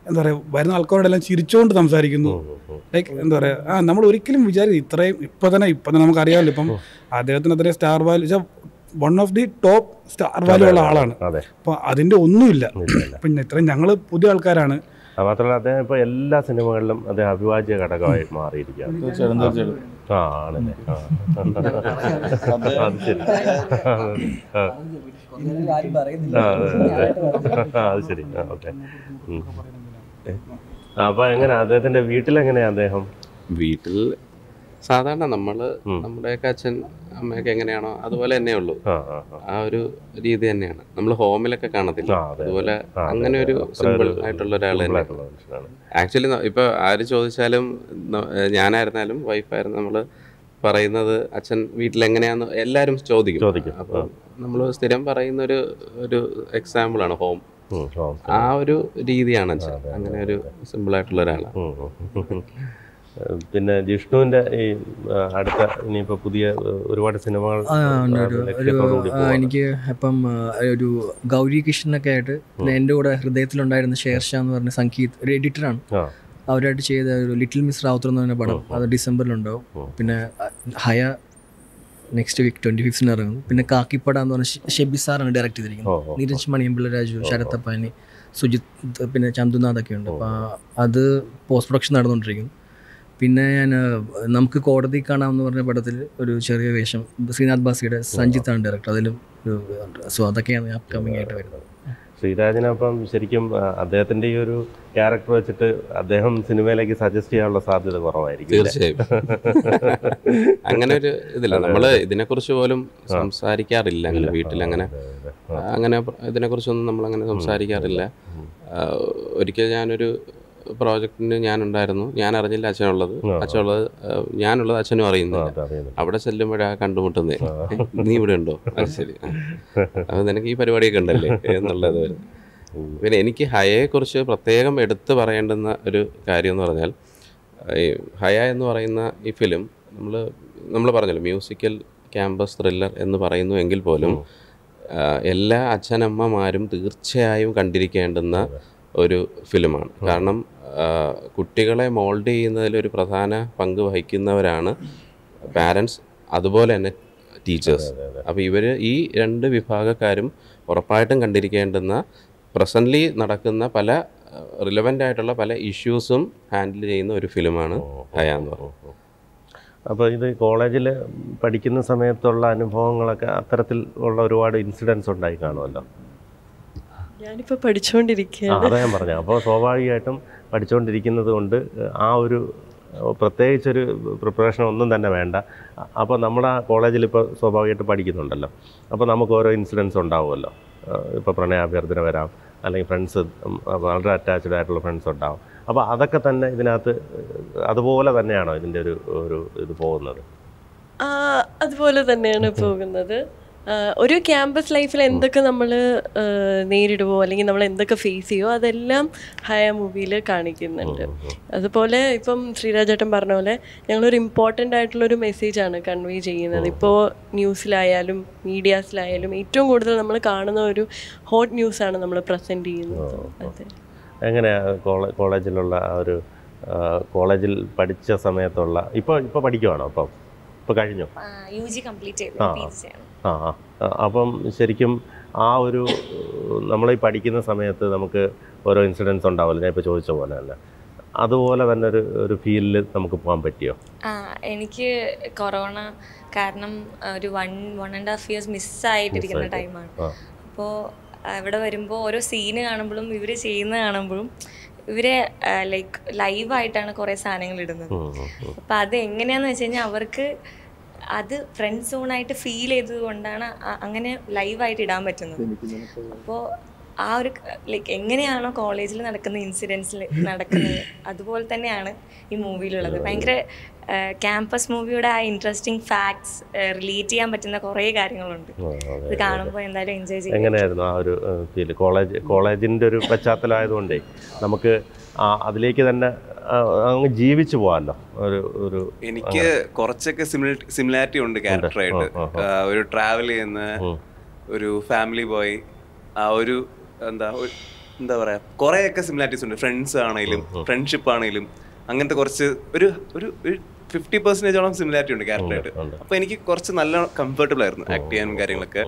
എന്താ പറയുക, വരുന്ന ആൾക്കാരോടെല്ലാം ചിരിച്ചുകൊണ്ട് സംസാരിക്കുന്നു. ലൈക്ക് എന്താ പറയുക, നമ്മൾ ഒരിക്കലും വിചാരിക്കും ഇത്രയും. ഇപ്പം തന്നെ നമുക്കറിയാമല്ലോ, ഇപ്പം അദ്ദേഹത്തിന് അത്രയും star value, one of the top star value ഉള്ള ആളാണ്. അപ്പം അതിൻ്റെ ഒന്നുമില്ല. പിന്നെ ഇത്രയും ഞങ്ങൾ പുതിയ ആൾക്കാരാണ്. മാത്രമല്ല അദ്ദേഹം ഇപ്പോൾ എല്ലാ സിനിമകളിലും അദ്ദേഹം അവിഭാജ്യ ഘടകമായി മാറിയിരിക്കുകയാണ്. ആ ആണല്ലേ, അത് ശരി, അത് ശരി, ഓക്കെ. അപ്പം എങ്ങനെ അദ്ദേഹത്തിൻ്റെ വീട്ടിലെങ്ങനെയാണ് അദ്ദേഹം? വീട്ടിൽ സാധാരണ നമ്മുടെയൊക്കെ അച്ഛൻ അമ്മയൊക്കെ എങ്ങനെയാണോ അതുപോലെ തന്നെ ഉള്ളൂ. ആ ഒരു രീതി തന്നെയാണ് നമ്മൾ ഹോമിലൊക്കെ കാണത്തില്ല, അതുപോലെ അങ്ങനെ ഒരു സിമ്പിൾ ആയിട്ടുള്ള ഒരാൾ തന്നെ. ആക്ച്വലി ഇപ്പൊ ആര് ചോദിച്ചാലും, ഞാനായിരുന്നാലും വൈഫായിരുന്നു, നമ്മള് പറയുന്നത് അച്ഛൻ വീട്ടിലെങ്ങനെയാന്ന് എല്ലാരും ചോദിക്കും. അപ്പൊ നമ്മള് സ്ഥിരം പറയുന്ന ഒരു എക്സാമ്പിൾ ആണ് ഹോം. ആ ഒരു രീതിയാണ് അച്ഛൻ, അങ്ങനെ ഒരു സിമ്പിൾ ആയിട്ടുള്ള ഒരാളാണ്. പിന്നെ ജിഷ്ണുവിന്റെ ഈ അടുത്ത ഇനിയിപ്പോ പുതിയ ഒരുപാട് സിനിമകൾ, എനിക്ക് ഇപ്പം ഒരു ഗൗരി കൃഷ്ണനൊക്കെ ആയിട്ട് എൻ്റെ കൂടെ ഹൃദയത്തിലുണ്ടായിരുന്ന ഷേർഷാ എന്ന് പറഞ്ഞ സംഗീത് ഒരു എഡിറ്ററാണ്, അവരായിട്ട് ചെയ്ത ഒരു ലിറ്റിൽ മിസ് റൗദ്രം എന്ന് പറഞ്ഞ പടം, അത് ഡിസംബറിലുണ്ടാവും. പിന്നെ ഹയ നെക്സ്റ്റ് വീക്ക് 25th ഇറങ്ങും. പിന്നെ കാക്കിപ്പട എന്ന് പറഞ്ഞാൽ ഷെബി സാറാണ് ഡയറക്ട് ചെയ്തിരിക്കുന്നത്, നീരജ് മണിയമ്പിള്ള രാജു, ശരത്തപ്പാനി, സുജിത്ത്, പിന്നെ ചന്തുനാഥൊക്കെ ഉണ്ട്. അപ്പോൾ അത് പോസ്റ്റ് പ്രൊഡക്ഷൻ നടന്നുകൊണ്ടിരിക്കുന്നു. പിന്നെ ഞാൻ നമുക്ക് കോടതി കാണാമെന്ന് പറഞ്ഞ പടത്തിൽ ഒരു ചെറിയ വേഷം ശ്രീനാഥ് ബാസിയുടെ, സഞ്ജിത്താണ് ഡയറക്ടർ, അതിലും ഒരു. സോ അതൊക്കെയാണ് അപ്കമ്മിങ് ആയിട്ട് വരുന്നത്. ശ്രീരാജിനപ്പം ശരിക്കും അദ്ദേഹത്തിന്റെ ഈ ഒരു ക്യാരക്ടർ വെച്ചിട്ട് അദ്ദേഹം സിനിമയിലേക്ക് സജസ്റ്റ് ചെയ്യാനുള്ള സാധ്യത കുറവായിരിക്കും. തീർച്ചയായും അങ്ങനെ ഒരു ഇതില്ല. നമ്മള് ഇതിനെക്കുറിച്ച് പോലും സംസാരിക്കാറില്ല. അങ്ങനെ വീട്ടിലങ്ങനെ അങ്ങനെ ഇതിനെക്കുറിച്ചൊന്നും നമ്മളങ്ങനെ സംസാരിക്കാറില്ല. ഒരിക്കൽ ഞാനൊരു പ്രോജക്റ്റിന് ഞാനുണ്ടായിരുന്നു. ഞാൻ അറിഞ്ഞില്ല അച്ഛനുള്ളത് ഞാനുള്ളത് അച്ഛനും അറിയുന്നില്ല. അവിടെ ചെല്ലുമ്പോഴാണ് കണ്ടുമുട്ടുന്നേ, നീ ഇവിടെ ഉണ്ടോ, അത് ശരി, അത് നിനക്ക് ഈ പരിപാടിയൊക്കെ ഉണ്ടല്ലേ എന്നുള്ളത്. പിന്നെ എനിക്ക് ഹയയെക്കുറിച്ച് പ്രത്യേകം എടുത്തു പറയേണ്ടുന്ന ഒരു കാര്യം എന്ന് പറഞ്ഞാൽ, ഈ ഹയ എന്ന് പറയുന്ന ഈ ഫിലിം നമ്മൾ പറഞ്ഞല്ലോ മ്യൂസിക്കൽ ക്യാമ്പസ് ത്രില്ലർ എന്ന് പറയുന്നു എങ്കിൽ പോലും എല്ലാ അച്ഛനമ്മമാരും തീർച്ചയായും കണ്ടിരിക്കേണ്ടുന്ന ഒരു ഫിലിമാണ്. കാരണം കുട്ടികളെ മോൾഡ് ചെയ്യുന്നതിൽ ഒരു പ്രധാന പങ്ക് വഹിക്കുന്നവരാണ് പാരൻസ്, അതുപോലെ തന്നെ ടീച്ചേഴ്സ്. അപ്പോൾ ഇവർ ഈ രണ്ട് വിഭാഗക്കാരും ഉറപ്പായിട്ടും കണ്ടിരിക്കേണ്ടുന്ന പ്രസൻ്റ്ലി നടക്കുന്ന പല റിലവൻ്റ് ആയിട്ടുള്ള പല ഇഷ്യൂസും ഹാൻഡിൽ ചെയ്യുന്ന ഒരു ഫിലിമാണ് ഹയ എന്ന് പറയുന്നത്. അപ്പോൾ ഇത് കോളേജിൽ പഠിക്കുന്ന സമയത്തുള്ള അനുഭവങ്ങളൊക്കെ അത്തരത്തിൽ ഉള്ള ഒരുപാട് ഇൻസിഡൻസ് ഉണ്ടായി കാണുമല്ലോ. ഞാനിപ്പോൾ പഠിച്ചുകൊണ്ടിരിക്കുകയാണ്, അതാ ഞാൻ പറഞ്ഞത്. അപ്പോൾ സ്വാഭാവികമായിട്ടും പഠിച്ചുകൊണ്ടിരിക്കുന്നത് കൊണ്ട് ആ ഒരു പ്രത്യേകിച്ചൊരു പ്രിപ്പറേഷൻ ഒന്നും തന്നെ വേണ്ട. അപ്പോൾ നമ്മൾ ആ കോളേജിൽ ഇപ്പോൾ സ്വാഭാവികമായിട്ട് പഠിക്കുന്നുണ്ടല്ലോ, അപ്പോൾ നമുക്ക് ഓരോ ഇൻസിഡൻസ് ഉണ്ടാവുമല്ലോ. ഇപ്പോൾ പ്രണയാഭ്യർത്ഥന വരാം, അല്ലെങ്കിൽ ഫ്രണ്ട്സ് വളരെ അറ്റാച്ച്ഡ് ആയിട്ടുള്ള ഫ്രണ്ട്സ് ഉണ്ടാവും. അപ്പോൾ അതൊക്കെ തന്നെ ഇതിനകത്ത് അതുപോലെ തന്നെയാണോ ഇതിൻ്റെ ഒരു ഒരു ഇത് പോകുന്നത്? അതുപോലെ തന്നെയാണ് പോകുന്നത്. ഒരു ക്യാമ്പസ് ലൈഫിൽ എന്തൊക്കെ നമ്മൾ നേരിടുമോ അല്ലെങ്കിൽ നമ്മൾ എന്തൊക്കെ ഫേസ് ചെയ്യുമോ അതെല്ലാം ഹയ മൂവിയിൽ കാണിക്കുന്നുണ്ട്. അതുപോലെ ഇപ്പം ശ്രീരാജേട്ടൻ പറഞ്ഞ പോലെ ഞങ്ങളൊരു ഇമ്പോർട്ടൻ്റ് ആയിട്ടുള്ളൊരു മെസ്സേജാണ് കൺവേ ചെയ്യുന്നത്. ഇപ്പോൾ ന്യൂസിലായാലും മീഡിയാസിലായാലും ഏറ്റവും കൂടുതൽ നമ്മൾ കാണുന്ന ഒരു ഹോട്ട് ന്യൂസാണ് നമ്മൾ പ്രസൻറ്റ് ചെയ്യുന്നത്. അതെ, എങ്ങനെയാണ് കോളേജിലുള്ള ഒരു കോളേജിൽ പഠിച്ച സമയത്തുള്ള ഇപ്പോൾ പഠിക്കുവാണോ? ഇപ്പോൾ കഴിഞ്ഞോ? യുജി കംപ്ലീറ്റ് ചെയ്തു. ആ, അപ്പം ശരിക്കും ആ ഒരു നമ്മളീ പഠിക്കുന്ന സമയത്ത് നമുക്ക് ഓരോ ഇൻസിഡൻസ് ഉണ്ടാവില്ല, ഞാൻ ഇപ്പോൾ ചോദിച്ച പോലെ തന്നെ അതുപോലെ തന്നെ ഒരു ഒരു ഫീലിൽ നമുക്ക് പോകാൻ പറ്റിയോ? എനിക്ക് കൊറോണ കാരണം ഒരു വൺ ആൻഡ് ഹാഫ് ഇയേഴ്സ് മിസ്സായിട്ടിരിക്കുന്ന ടൈമാണ്. അപ്പോൾ ഇവിടെ വരുമ്പോൾ ഓരോ സീന് കാണുമ്പോഴും ഇവർ ചെയ്യുന്ന കാണുമ്പോഴും ഇവരെ ലൈക്ക് ലൈവായിട്ടാണ് കുറേ സാധനങ്ങൾ ഇടുന്നത്. അപ്പം അത് എങ്ങനെയാണെന്ന് വെച്ച് കഴിഞ്ഞാൽ അവർക്ക് അത് ഫ്രണ്ട് സോണായിട്ട് ഫീൽ ചെയ്തത് കൊണ്ടാണ് അങ്ങനെ ലൈവായിട്ട് ഇടാൻ പറ്റുന്നത്. അപ്പോൾ ആ ഒരു ലൈക്ക് എങ്ങനെയാണോ കോളേജിൽ നടക്കുന്ന ഇൻസിഡൻസിൽ നടക്കുന്നത് അതുപോലെ തന്നെയാണ് ഈ മൂവിയിലുള്ളത്. ഭയങ്കര ക്യാമ്പസ് മൂവിയുടെ ആ ഇൻട്രസ്റ്റിംഗ് ഫാക്ട്സ് റിലേറ്റ് ചെയ്യാൻ പറ്റുന്ന കുറേ കാര്യങ്ങളുണ്ട്. ഇത് കാണുമ്പോൾ എന്തായാലും എൻജോയ് ചെയ്യും. എങ്ങനെയായിരുന്നു ആ ഒരു ഫീൽ? കോളേജിൻ്റെ ഒരു പശ്ചാത്തലമായതുകൊണ്ടേ നമുക്ക് അതിലേക്ക് തന്നെ അങ്ങ് ജീവിച്ചു പോകാമല്ലോ. ഒരു എനിക്ക് കുറച്ചൊക്കെ സിമിലാരിറ്റി ഉണ്ട് ക്യാരക്ടറായിട്ട്. ഒരു ട്രാവൽ ചെയ്യുന്ന ഒരു ഫാമിലി ബോയ്, ആ ഒരു എന്താ പറയാ, കുറേയൊക്കെ സിമിലാരിറ്റീസ് ഉണ്ട്. ഫ്രണ്ട്സ് ആണെങ്കിലും ഫ്രണ്ട്ഷിപ്പ് ആണെങ്കിലും അങ്ങനത്തെ കുറച്ച് ഒരു ഒരു 50%ഓളം സിമിലാരിറ്റി ഉണ്ട് ക്യാരക്ടറായിട്ട്. അപ്പോൾ എനിക്ക് കുറച്ച് നല്ല കംഫർട്ടബിൾ ആയിരുന്നു ആക്ട് ചെയ്യാനും കാര്യങ്ങളൊക്കെ.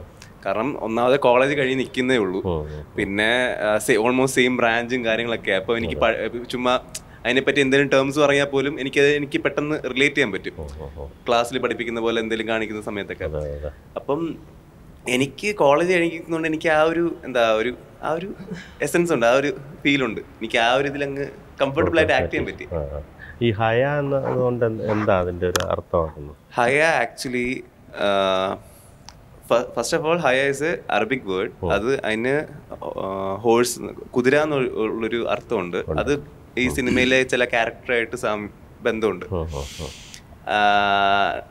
കാരണം ഒന്നാമത് കോളേജ് കഴിഞ്ഞ് നിൽക്കുന്നേ ഉള്ളൂ, പിന്നെ ഓൾമോസ്റ്റ് സെയിം ബ്രാഞ്ചും കാര്യങ്ങളൊക്കെ. അപ്പോൾ എനിക്ക് ചുമ്മാ അതിനെപ്പറ്റി എന്തെങ്കിലും ടേംസ് പറഞ്ഞാൽ പോലും എനിക്ക് പെട്ടെന്ന് റിലേറ്റ് ചെയ്യാൻ പറ്റും, ക്ലാസ്സിൽ പഠിപ്പിക്കുന്ന പോലെ എന്തെങ്കിലും കാണിക്കുന്ന സമയത്തൊക്കെ. അപ്പം എനിക്ക് കോളേജ് കഴിക്കുന്നതുകൊണ്ട് എനിക്ക് ആ ഒരു ആ ഒരു എസൻസ് ഉണ്ട്, ആ ഒരു ഫീലുണ്ട്. എനിക്ക് ആ ഒരു ഇതിലങ്ങ് കംഫർട്ടബിൾ ആയിട്ട് ആക്ട് ചെയ്യാൻ പറ്റി. ഈ ഹയ എന്നതുകൊണ്ട് എന്താ അതിൻ്റെ ഒരു അർത്ഥമാക്കുന്നത്? ഹയ actually first of all Hayya is a Arabic word. അത് അതിന് ഹോഴ്സ് കുതിര എന്നുള്ളൊരു അർത്ഥമുണ്ട്. അത് ഈ സിനിമയിലെ ചില ക്യാരക്ടറായിട്ട് ബന്ധമുണ്ട്.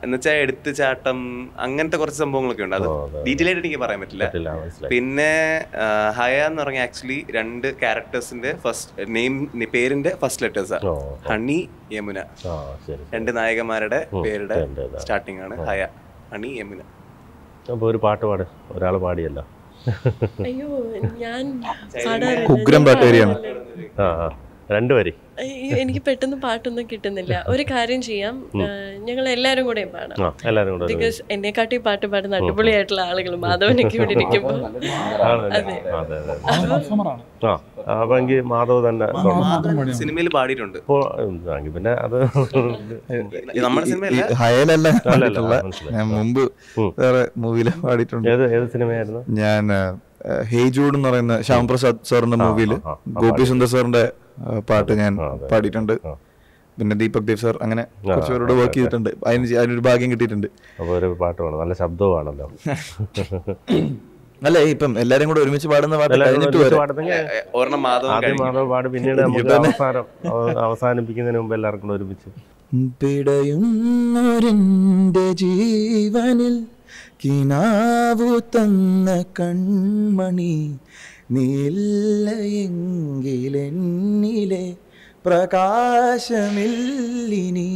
എന്നുവെച്ചാൽ എടുത്തുചാട്ടം അങ്ങനത്തെ കുറച്ച് സംഭവങ്ങളൊക്കെ ഉണ്ട്. അത് ഡീറ്റെയിൽ ആയിട്ട് എനിക്ക് പറയാൻ പറ്റില്ല. പിന്നെ ഹയ എന്ന് പറഞ്ഞാൽ ആക്ച്വലി രണ്ട് ക്യാരക്ടേഴ്സിന്റെ ഫസ്റ്റ് നെയിം പേരിന്റെ ഫസ്റ്റ് ലെറ്റേഴ്സാണ്. ഹണി, യമുന, രണ്ട് നായകന്മാരുടെ പേരുടെ സ്റ്റാർട്ടിംഗ് ആണ് ഹയ, ഹണി, യമുന. അപ്പോൾ ഒരു പാട്ട് പാട്, ഒരാൾ പാടിയല്ലോ. അയ്യോ, ഞാൻ ഉഗ്രം പാട്ട് വരികയാണ്. ആ ആ, രണ്ടുപേരെ എനിക്ക് പെട്ടെന്ന് പാട്ടൊന്നും കിട്ടുന്നില്ല. ഒരു കാര്യം ചെയ്യാം, ഞങ്ങൾ എല്ലാവരും കൂടെ പാടാം. ബിക്കോസ് എന്നെക്കാട്ടി പാട്ട് പാടുന്ന അടിപൊളിയായിട്ടുള്ള ആളുകൾ മാധവനൊക്കെ ഇവിടെ ഇരിക്കുമ്പോൾ. അതെ, അപ്പൊ എങ്കിൽ മാധവ് തന്നെ സിനിമയിൽ പാടിയിട്ടുണ്ട്. പിന്നെ അത് നമ്മുടെ സിനിമയല്ല, മുമ്പ് വേറെ മൂവിയിലെ പാടിയിട്ടുണ്ട്. ഏത് സിനിമയായിരുന്നു? ഞാൻ ഹേജൂഡ് എന്ന് പറയുന്ന ശ്യാം പ്രസാദ് സാറിന്റെ മൂവിയിൽ ഗോപി സുന്ദർ സാറിന്റെ പാട്ട് ഞാൻ പാടിയിട്ടുണ്ട്. പിന്നെ ദീപക് ദേവ് സാർ അങ്ങനെ കുറച്ച് പേരോട് വർക്ക് ചെയ്തിട്ടുണ്ട്. അതിനൊരു ഭാഗ്യം കിട്ടിയിട്ടുണ്ട്. നല്ല ശബ്ദമാണല്ലോ അല്ലേ? ഇപ്പം എല്ലാരും കൂടെ ഒരുമിച്ച് പാടുന്ന പാട്ട് പിന്നീട് അവസാനിപ്പിക്കുന്നതിന് മുമ്പ് എല്ലാവർക്കും കൂടെ ഒരുമിച്ച് പിടയുന്നൊരിൻ്റെ ജീവനിൽ കിനാവു തന്ന കൺമണി നീലയെങ്കിലെന്നിലെ പ്രകാശമില്ലിനി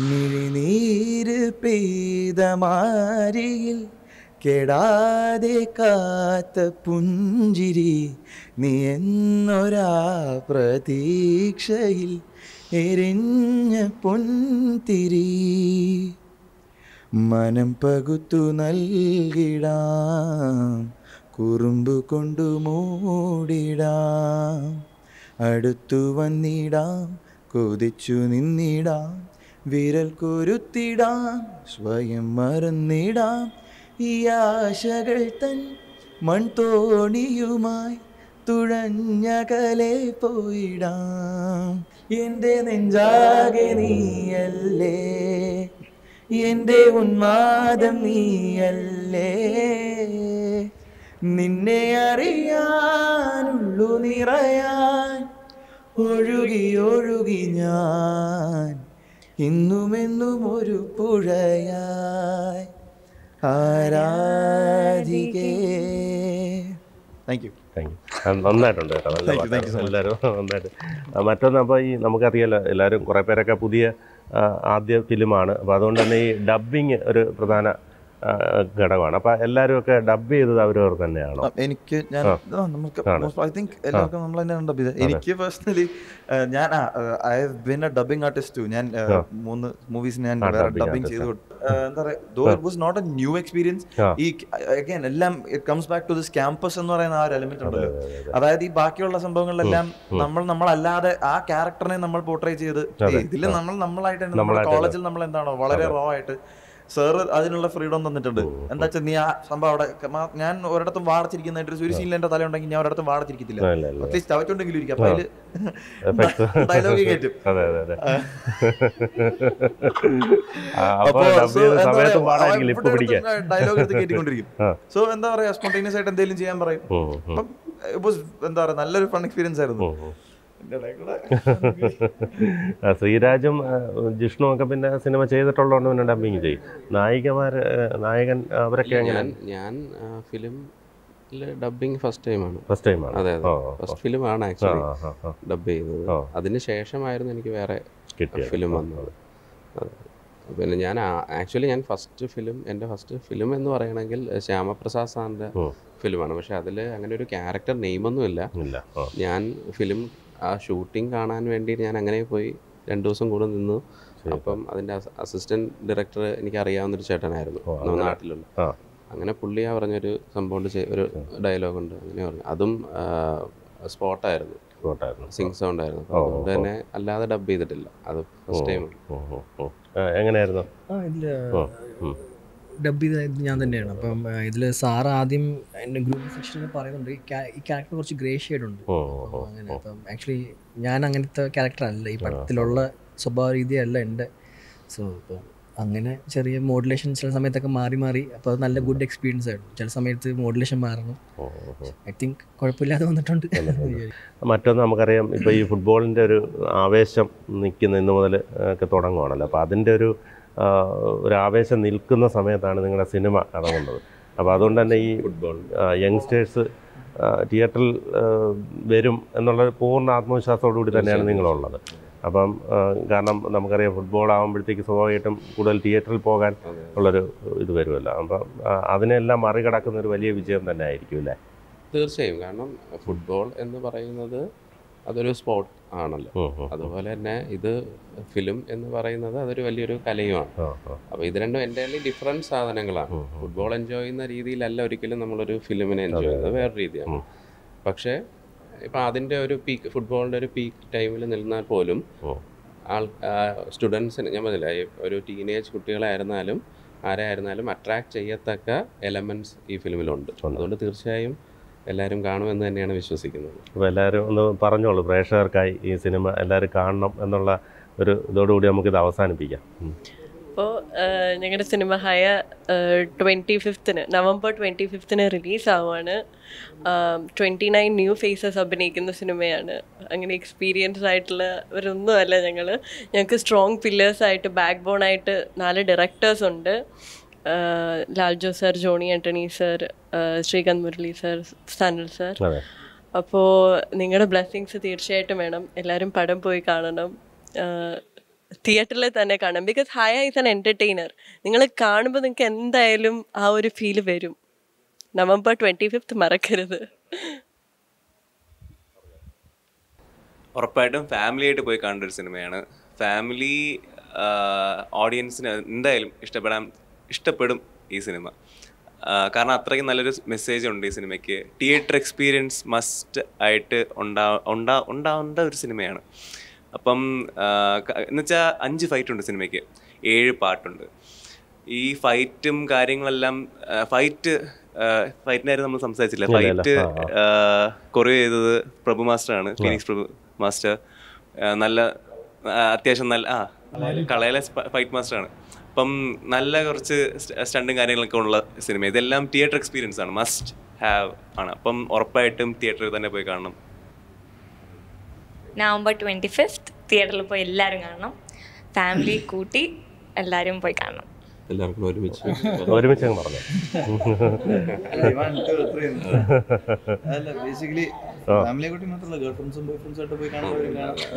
നിഴനീര് പെയ്തമാരിയിൽ കെടാതെ കാത്ത പുഞ്ചിരി നീ എന്നൊരാ പ്രതീക്ഷയിൽ എരിഞ്ഞ പൊൻതിരി മനം പകുത്തു നൽകിടാം കുറുമ്പു കൊണ്ടു മൂടിടാം അടുത്തു വന്നിടാം കൊതിച്ചു നിന്നിടാം വിരൽ കുരുത്തിടാം സ്വയം മറന്നിടാം ഈ ആശകൾ തൻ മൺതോണിയുമായി തുഴഞ്ഞകലെ പോയിടാം എൻ്റെ നെഞ്ചാകെ നീയല്ലേ എൻ്റെ ഉന്മാദം നീയല്ലേ നിന്നെ അറിയാനുള്ളു നിറയാൻ ഒഴുകി ഒഴുകി ഞാൻ ഇന്നുമെന്നും ഒരു പുഴയായി ആരാധിക്കേ. Thank you. നന്നായിട്ടുണ്ട് കേട്ടോ എല്ലാവരും നന്നായിട്ട്. മറ്റൊന്ന് അപ്പോൾ ഈ നമുക്കറിയാലോ എല്ലാവരും കുറേ പേരൊക്കെ പുതിയ ആദ്യ ഫിലിമാണ്. അപ്പോൾ അതുകൊണ്ട് തന്നെ ഈ ഡബ്ബിങ് ഒരു പ്രധാന ഘടകമാണ്. അപ്പോൾ എല്ലാവരും ഒക്കെ ഡബ് ചെയ്തത് അവരവർ തന്നെയാണോ? എനിക്ക് എനിക്ക് പേഴ്സണലി ഞാൻ I have been a dubbing artist too. ഞാൻ 3 മൂവീസ് ഞാൻ ഡബ്ബിംഗ് ചെയ്തു. എന്താ പറയുക, though it was not a new experience. ഈ അഗൈൻ എല്ലാം it comes back to this campus എന്ന് പറയുന്ന ആ ഒരു എലമെന്റ് ഉണ്ടല്ലോ. അതായത് ഈ ബാക്കിയുള്ള സംഭവങ്ങളിലെല്ലാം നമ്മളല്ലാതെ ആ ക്യാരക്ടറിനെ നമ്മൾ പോർട്രേ ചെയ്ത് ഇതിൽ നമ്മളായിട്ട് തന്നെ നമ്മുടെ കോളേജിൽ നമ്മൾ എന്താണോ വളരെ റോ ആയിട്ട് സാറ് അതിനുള്ള ഫ്രീഡം തന്നിട്ടുണ്ട്. എന്താ വെച്ചാൽ നീ ആ സംഭവം അവിടെ ഞാൻ ഒരിടത്തും വാടച്ചിരിക്കുന്നതായിട്ട് ഒരു സീനിൽ എൻ്റെ തല ഉണ്ടെങ്കിൽ ഞാൻ ഒരിടത്തും വാടച്ചിരിക്കത്തില്ല. അറ്റ്ലീസ്റ്റ് അവറ്റുണ്ടെങ്കിലും ഇരിക്കും. അപ്പം അതിൽ ഡയലോഗ് കയറ്റും. ഡയലോഗ് എടുത്ത് കയറ്റിക്കൊണ്ടിരിക്കും. സോ എന്താ പറയുക, സ്പോണ്ടേനിയസ് ആയിട്ട് എന്തെങ്കിലും ചെയ്യാൻ പറയും. അപ്പം എന്താ പറയുക, നല്ലൊരു ഫൺ എക്സ്പീരിയൻസ് ആയിരുന്നു. ശ്രീരാജും ജിഷ്ണു ഒക്കെ പിന്നെ സിനിമ ചെയ്തിട്ടുള്ളതുകൊണ്ട് പിന്നെ ഡബ്ബിങ് ചെയ്യും. നായകൻ അവരൊക്കെ എങ്ങനെ? ഞാൻ ഫിലിമിൽ ഡബ്ബിങ് ഫസ്റ്റ് ടൈമാണ്. അതെ, ഫസ്റ്റ് ഫിലിമാണ് ആക്ച്വലി ഡബ് ചെയ്തത്. അതിന് ശേഷമായിരുന്നു എനിക്ക് വേറെ ഫിലിം വന്നത്. പിന്നെ ഞാൻ എൻ്റെ ഫസ്റ്റ് ഫിലിം എന്ന് പറയണമെങ്കിൽ ശ്യാമപ്രസാദ് സാറിൻ്റെ ഫിലിമാണ്. പക്ഷെ അതിൽ അങ്ങനെ ഒരു ക്യാരക്ടർ നെയിമൊന്നും ഇല്ല. ഞാൻ ഫിലിം ആ ഷൂട്ടിംഗ് കാണാൻ വേണ്ടി ഞാൻ അങ്ങനെ പോയി 2 ദിവസം കൂടെ നിന്നു. അപ്പം അതിൻ്റെ അസിസ്റ്റന്റ് ഡയറക്ടർ എനിക്ക് അറിയാവുന്നൊരു ചേട്ടനായിരുന്നു നാട്ടിലുള്ള. അങ്ങനെ പുള്ളിയാ പറഞ്ഞൊരു സംഭവം, ഒരു ഡയലോഗുണ്ട് അങ്ങനെ പറഞ്ഞു. അതും സ്പോട്ടായിരുന്നു, സിംഗ് സൗണ്ട് ആയിരുന്നു. അതുകൊണ്ട് തന്നെ അല്ലാതെ ഡബ് ചെയ്തിട്ടില്ല. അത് ഫസ്റ്റ് ടൈം എങ്ങനെയായിരുന്നു? ഡബ് ചെയ്ത് ഞാൻ തന്നെയാണ്. അപ്പം ഇതിൽ സാർ ആദ്യം എൻ്റെ ഗ്രൂപ്പ് സെക്ഷനിൽ പറയുന്നുണ്ട് ഈ ക്യാരക്ടർ കുറച്ച് ഗ്രേ ഷെയ്ഡ് ഉണ്ട് അങ്ങനെ. അപ്പം ആക്ച്വലി ഞാൻ അങ്ങനത്തെ ക്യാരക്ടർ അല്ല, ഈ പടത്തിലുള്ള സ്വഭാവ രീതിയല്ല എൻ്റെ. സോ ഇപ്പം അങ്ങനെ ചെറിയ മോഡുലേഷൻ ചില സമയത്തൊക്കെ മാറി. അപ്പോൾ അത് നല്ല ഗുഡ് എക്സ്പീരിയൻസ് ആയിരുന്നു. ചില സമയത്ത് മോഡുലേഷൻ മാറണം. ഐ തിങ്ക് കുഴപ്പമില്ലാതെ വന്നിട്ടുണ്ട്. മറ്റൊന്ന് നമുക്കറിയാം, ഇപ്പോൾ ഈ ഫുട്ബോളിൻ്റെ ഒരു ആവേശം നിൽക്കുന്ന ഇന്ന് മുതൽ ഒക്കെ തുടങ്ങുവാണല്ലോ. അപ്പോൾ അതിൻ്റെ ഒരു ആവേശം നിൽക്കുന്ന സമയത്താണ് നിങ്ങളുടെ സിനിമ ഇറങ്ങുന്നത്. അപ്പോൾ അതുകൊണ്ട് തന്നെ ഈ ഫുട്ബോൾ യങ്സ്റ്റേഴ്സ് തിയേറ്ററിൽ വരും എന്നുള്ള പൂർണ്ണ ആത്മവിശ്വാസത്തോടുകൂടി തന്നെയാണ് നിങ്ങളുള്ളത്. അപ്പം കാരണം നമുക്കറിയാം ഫുട്ബോൾ ആകുമ്പോഴത്തേക്ക് സ്വാഭാവികമായിട്ടും കൂടുതൽ തിയേറ്ററിൽ പോകാൻ ഉള്ളൊരു ഇത് വരുമല്ലോ. അപ്പം അതിനെല്ലാം മറികടക്കുന്ന ഒരു വലിയ വിജയം തന്നെ ആയിരിക്കും അല്ലേ? തീർച്ചയായും. കാരണം ഫുട്ബോൾ എന്ന് പറയുന്നത് അതൊരു സ്പോർട്ട് ആണല്ലോ. അതുപോലെ തന്നെ ഇത് ഫിലിം എന്ന് പറയുന്നത് അതൊരു വലിയൊരു കലയുമാണ്. അപ്പോൾ ഇത് രണ്ടും എൻ്റയർലി ഡിഫറൻറ്റ് സാധനങ്ങളാണ്. ഫുട്ബോൾ എൻജോയ് ചെയ്യുന്ന രീതിയിലല്ല ഒരിക്കലും നമ്മളൊരു ഫിലിമിനെ എൻജോയ് ചെയ്യുന്നത്, വേറെ രീതിയാണ്. പക്ഷേ ഇപ്പം അതിൻ്റെ ഒരു പീക്ക്, ഫുട്ബോളിൻ്റെ ഒരു പീക്ക് ടൈമിൽ നിന്നാൽ പോലും സ്റ്റുഡൻസിന് ഞാൻ പറഞ്ഞില്ല, ഒരു ടീനേജ് കുട്ടികളായിരുന്നാലും ആരായിരുന്നാലും അട്രാക്ട് ചെയ്യത്തക്ക എലമെന്റ്സ് ഈ ഫിലിമിലുണ്ട്. അതുകൊണ്ട് തീർച്ചയായും എല്ലാവരും കാണുമെന്ന് തന്നെയാണ് വിശ്വസിക്കുന്നത്. അപ്പോൾ എല്ലാവരും ഒന്ന് പറഞ്ഞോളൂ, പ്രേക്ഷകർക്കായി ഈ സിനിമ എല്ലാവരും കാണണം എന്നുള്ള ഒരു ഇതോടുകൂടി നമുക്കിത് അവസാനിപ്പിക്കാം. അപ്പോൾ ഞങ്ങളുടെ cinema Haya 25th November 25th റിലീസാവുകയാണ്. 29 ന്യൂ ഫേസസ് അഭിനയിക്കുന്ന സിനിമയാണ്. അങ്ങനെ എക്സ്പീരിയൻസ് ആയിട്ടുള്ളവരൊന്നുമല്ല ഞങ്ങൾ. ഞങ്ങൾക്ക് സ്ട്രോങ് പില്ലേഴ്സായിട്ട് ബാക്ക് ബോണായിട്ട് 4 ഡയറക്ടേഴ്സ് ഉണ്ട്. ലാൽജോ sir, Johny Antony sir, Sreekanth Murali sir, Stanil sir. അപ്പോൾ നിങ്ങളുടെ ബ്ലെസ്സിങ്സ് തീർച്ചയായിട്ടും വേണം. എല്ലാവരും പടം പോയി കാണണം, തിയേറ്ററിൽ തന്നെ കാണാം. Because Haya is an entertainer. നിങ്ങൾ കാണുമ്പോൾ നിങ്ങൾക്ക് എന്തായാലും ആ ഒരു ഫീല് വരും. നവംബർ 25th മറക്കരുത്. ഉറപ്പായിട്ടും ഫാമിലിയായിട്ട് പോയി കാണേണ്ട ഒരു സിനിമയാണ്. ഫാമിലി ഓഡിയൻസിന് എന്തായാലും ഇഷ്ടപ്പെടും ഈ സിനിമ. കാരണം അത്രയ്ക്ക് നല്ലൊരു മെസ്സേജ് ഉണ്ട് ഈ സിനിമയ്ക്ക്. തിയേറ്റർ എക്സ്പീരിയൻസ് മസ്റ്റ് ആയിട്ട് ഉണ്ടാവേണ്ട ഒരു സിനിമയാണ്. അപ്പം എന്നുവെച്ചാൽ 5 ഫൈറ്റുണ്ട് സിനിമയ്ക്ക്, 7 പാട്ടുണ്ട്. ഈ ഫൈറ്റും കാര്യങ്ങളെല്ലാം ഫൈറ്റിനായിരുന്നു നമ്മൾ സംസാരിച്ചില്ല. ഫൈറ്റ് കുറേ ചെയ്തത് പ്രഭു മാസ്റ്ററാണ്, ഫിനിക്സ് പ്രഭു മാസ്റ്റർ. നല്ല അത്യാവശ്യം നല്ല കളയിലെ ഫൈറ്റ് മാസ്റ്ററാണ്. അപ്പം നല്ല കുറച്ച് സ്റ്റണ്ടും കാര്യങ്ങളൊക്കെ ഉള്ള സിനിമ. ഇതെല്ലാം തിയേറ്റർ എക്സ്പീരിയൻസ് ആണ്, മസ്റ്റ് ഹാവ് ആണ്. അപ്പം ഉറപ്പായിട്ടും തിയേറ്ററിൽ തന്നെ പോയി കാണണം. നവംബർ 25th തിയേറ്ററിൽ പോയി എല്ലാവരും കാണണം. ഫാമിലി കൂട്ടി എല്ലാവരും പോയി കാണണം. എല്ലാവർക്കും ഒരുമിച്ച് പറഞ്ഞു. അല്ല, ബേസിക്കലി ഫാമിലി കൂട്ടി മാത്രമല്ല, ഗേൾ ഫ്രണ്ട്സും ബോയ് ഫ്രണ്ട്സും ആയിട്ട് പോയി കാണാൻ.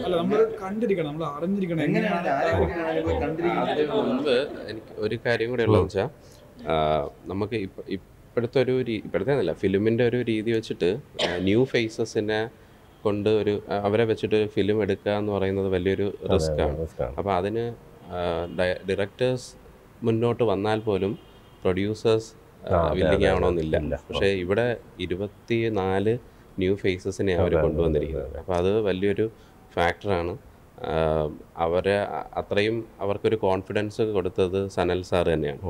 അല്ല, നമ്മൾ കണ്ടിരിക്കണം, നമ്മൾ അറിഞ്ഞിരിക്കണം എങ്ങനെയാണ് കണ്ടിരിക്കുന്നത്. എനിക്ക് ഒരു കാര്യം കൂടെ ഉള്ളതെന്ന് വെച്ചാൽ, നമുക്ക് ഇപ്പോഴത്തെ ഒരു ഇപ്പോഴത്തേന്നല്ല, ഫിലിമിൻ്റെ ഒരു രീതി വെച്ചിട്ട് ന്യൂ ഫേസസിനെ കൊണ്ട് ഒരു അവരെ വെച്ചിട്ട് ഫിലിം എടുക്കുക എന്ന് പറയുന്നത് വലിയൊരു റിസ്ക്കാണ്. അപ്പോൾ അതിന് ഡയറക്ടേഴ്സ് മുന്നോട്ട് വന്നാൽ പോലും പ്രൊഡ്യൂസേഴ്സ് വില്ലിങ് ആവണമെന്നില്ല. പക്ഷേ ഇവിടെ 24 ന്യൂ ഫേസസിനെ അവർ കൊണ്ടുവന്നിരിക്കുന്നത്. അപ്പോൾ അത് വലിയൊരു ഫാക്ടറാണ്. അവരെ അത്രയും അവർക്കൊരു കോൺഫിഡൻസ് കൊടുത്തത് സനൽ സാർ തന്നെയാണ്.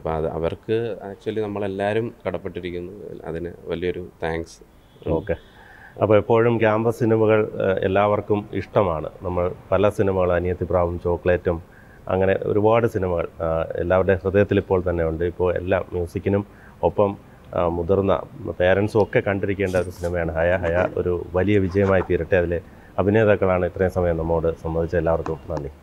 അപ്പോൾ അത് അവർക്ക് ആക്ച്വലി നമ്മളെല്ലാവരും കടപ്പെട്ടിരിക്കുന്നു. അതിന് വലിയൊരു താങ്ക്സ്. ഓക്കെ, അപ്പോൾ എപ്പോഴും ക്യാമ്പസ് സിനിമകൾ എല്ലാവർക്കും ഇഷ്ടമാണ്. നമ്മൾ പല സിനിമകൾ, അനിയത്തിപ്രാവും, ചോക്ലേറ്റും, അങ്ങനെ ഒരുപാട് സിനിമകൾ എല്ലാവരുടെ ഹൃദയത്തിലിപ്പോൾ തന്നെ ഉണ്ട്. ഇപ്പോൾ എല്ലാ മ്യൂസിക്കിനും ഒപ്പം മുതിർന്ന പേരൻസും ഒക്കെ കണ്ടിരിക്കേണ്ട ഒരു സിനിമയാണ് ഹയ. ഹയ ഒരു വലിയ വിജയമായി തീരട്ടെ. അതിലെ അഭിനേതാക്കളാണ് ഇത്രയും സമയം നമ്മോട് സംബന്ധിച്ച എല്ലാവർക്കും നന്ദി.